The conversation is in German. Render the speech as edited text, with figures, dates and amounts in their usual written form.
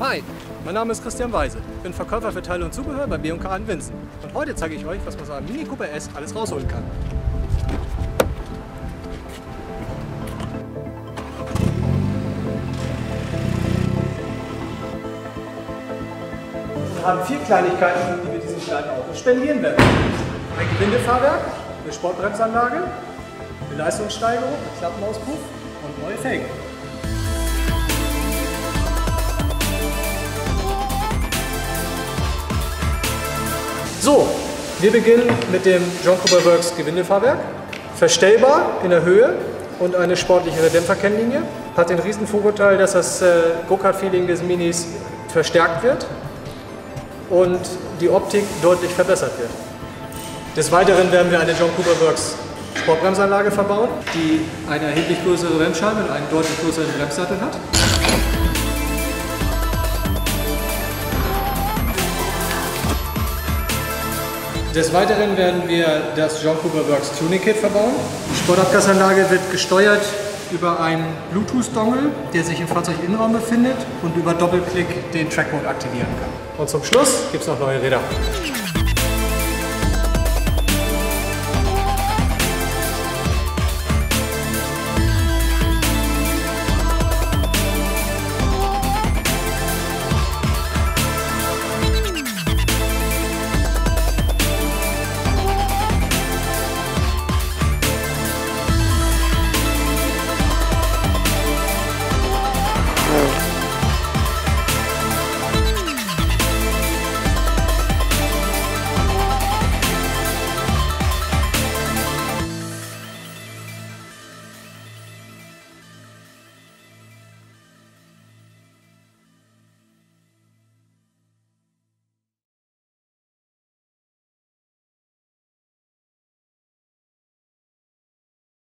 Hi, mein Name ist Christian Weise, bin Verkäufer für Teile und Zubehör bei B&K arden-Winzen und heute zeige ich euch, was man so einem Mini Cooper S alles rausholen kann. Wir haben 4 Kleinigkeiten, die wir diesem kleinen Auto spendieren werden. Ein Gewindefahrwerk, eine Sportbremsanlage, eine Leistungssteigerung, Klappenauspuff und neue Felgen. So, wir beginnen mit dem John Cooper Works Gewindefahrwerk. Verstellbar in der Höhe und eine sportlichere Dämpferkennlinie. Hat den riesen Vorteil, dass das Go-Kart-Feeling des Minis verstärkt wird und die Optik deutlich verbessert wird. Des Weiteren werden wir eine John Cooper Works Sportbremsanlage verbauen, die eine erheblich größere Bremsscheibe und einen deutlich größeren Bremssattel hat. Des Weiteren werden wir das John Cooper Works Tuning Kit verbauen. Die Sportabgasanlage wird gesteuert über einen Bluetooth-Dongle, der sich im Fahrzeuginnenraum befindet und über Doppelklick den Track Mode aktivieren kann. Und zum Schluss gibt es noch neue Räder.